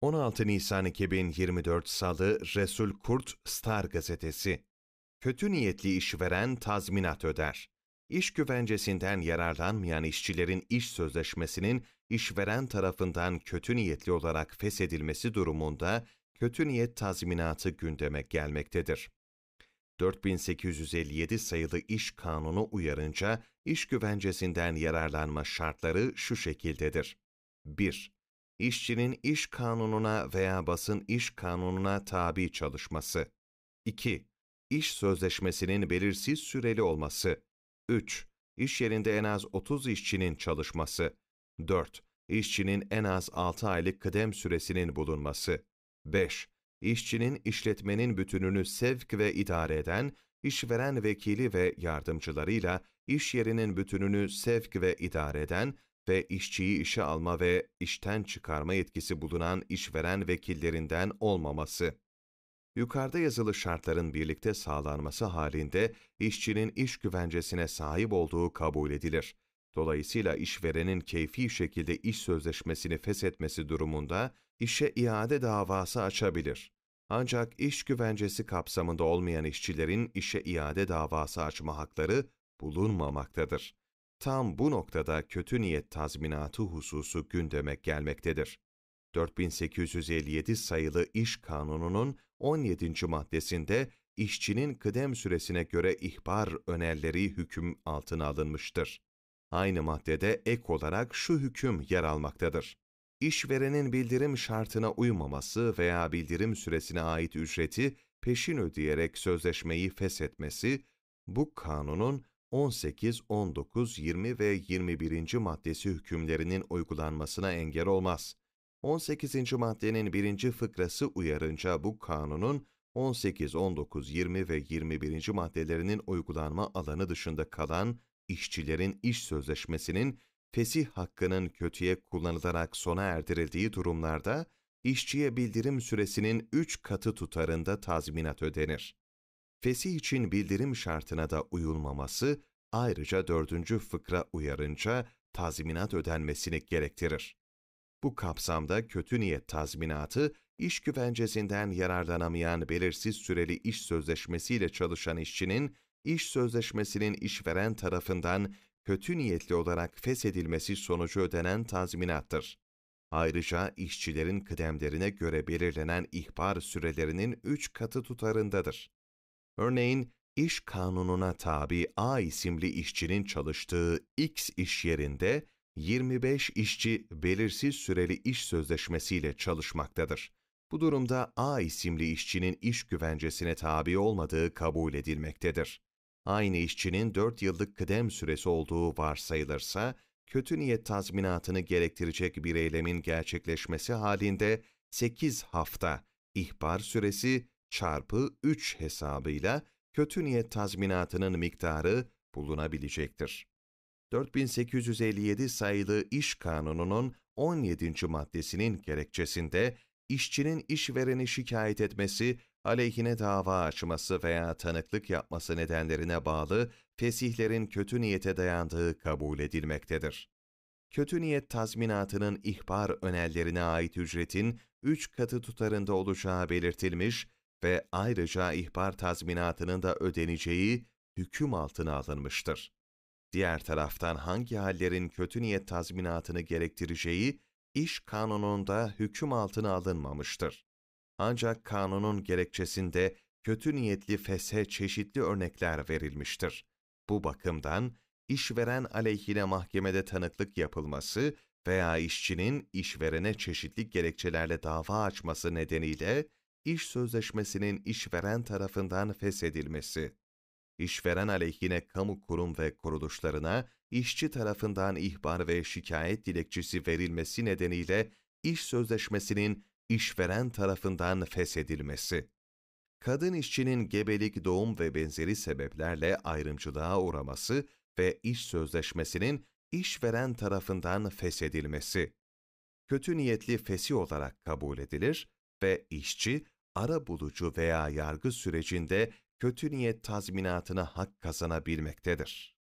16 Nisan 2024 Salı, Resul Kurt, Star Gazetesi. Kötü niyetli işveren tazminat öder. İş güvencesinden yararlanmayan işçilerin iş sözleşmesinin işveren tarafından kötü niyetli olarak feshedilmesi durumunda kötü niyet tazminatı gündeme gelmektedir. 4857 sayılı İş Kanunu uyarınca iş güvencesinden yararlanma şartları şu şekildedir. 1. İşçinin iş kanununa veya basın iş kanununa tabi çalışması. 2. İş sözleşmesinin belirsiz süreli olması. 3. İş yerinde en az 30 işçinin çalışması. 4. İşçinin en az 6 aylık kıdem süresinin bulunması. 5. İşçinin işletmenin bütününü sevk ve idare eden, işveren vekili ve yardımcılarıyla iş yerinin bütününü sevk ve idare eden ve işçiyi işe alma ve işten çıkarma yetkisi bulunan işveren vekillerinden olmaması. Yukarıda yazılı şartların birlikte sağlanması halinde işçinin iş güvencesine sahip olduğu kabul edilir. Dolayısıyla işverenin keyfi şekilde iş sözleşmesini feshetmesi durumunda işe iade davası açabilir. Ancak iş güvencesi kapsamında olmayan işçilerin işe iade davası açma hakları bulunmamaktadır. Tam bu noktada kötü niyet tazminatı hususu gündeme gelmektedir. 4857 sayılı İş Kanunu'nun 17. maddesinde işçinin kıdem süresine göre ihbar önerileri hüküm altına alınmıştır. Aynı maddede ek olarak şu hüküm yer almaktadır. İşverenin bildirim şartına uymaması veya bildirim süresine ait ücreti peşin ödeyerek sözleşmeyi feshetmesi, bu kanunun 18, 19, 20 ve 21. maddesi hükümlerinin uygulanmasına engel olmaz. 18. maddenin 1. fıkrası uyarınca bu kanunun 18, 19, 20 ve 21. maddelerinin uygulanma alanı dışında kalan işçilerin iş sözleşmesinin fesih hakkının kötüye kullanılarak sona erdirildiği durumlarda işçiye bildirim süresinin 3 katı tutarında tazminat ödenir. Fesih için bildirim şartına da uyulmaması ayrıca 4. fıkra uyarınca tazminat ödenmesini gerektirir. Bu kapsamda kötü niyet tazminatı, iş güvencesinden yararlanamayan belirsiz süreli iş sözleşmesiyle çalışan işçinin, iş sözleşmesinin işveren tarafından kötü niyetli olarak feshedilmesi sonucu ödenen tazminattır. Ayrıca işçilerin kıdemlerine göre belirlenen ihbar sürelerinin 3 katı tutarındadır. Örneğin, iş kanununa tabi A isimli işçinin çalıştığı X iş yerinde 25 işçi belirsiz süreli iş sözleşmesiyle çalışmaktadır. Bu durumda A isimli işçinin iş güvencesine tabi olmadığı kabul edilmektedir. Aynı işçinin 4 yıllık kıdem süresi olduğu varsayılırsa, kötü niyet tazminatını gerektirecek bir eylemin gerçekleşmesi halinde 8 hafta ihbar süresi çarpı 3 hesabıyla kötü niyet tazminatının miktarı bulunabilecektir. 4857 sayılı İş Kanunu'nun 17. maddesinin gerekçesinde işçinin işvereni şikayet etmesi, aleyhine dava açması veya tanıklık yapması nedenlerine bağlı fesihlerin kötü niyete dayandığı kabul edilmektedir. Kötü niyet tazminatının ihbar önerilerine ait ücretin 3 katı tutarında olacağı belirtilmiş ve ayrıca ihbar tazminatının da ödeneceği hüküm altına alınmıştır. Diğer taraftan hangi hallerin kötü niyet tazminatını gerektireceği iş kanununda hüküm altına alınmamıştır. Ancak kanunun gerekçesinde kötü niyetli feshe çeşitli örnekler verilmiştir. Bu bakımdan işveren aleyhine mahkemede tanıklık yapılması veya işçinin işverene çeşitli gerekçelerle dava açması nedeniyle iş sözleşmesinin işveren tarafından feshedilmesi, işveren aleyhine kamu kurum ve kuruluşlarına işçi tarafından ihbar ve şikayet dilekçesi verilmesi nedeniyle iş sözleşmesinin işveren tarafından feshedilmesi, kadın işçinin gebelik, doğum ve benzeri sebeplerle ayrımcılığa uğraması ve iş sözleşmesinin işveren tarafından feshedilmesi, kötü niyetli fesih olarak kabul edilir ve işçi, arabulucu veya yargı sürecinde kötü niyet tazminatına hak kazanabilmektedir.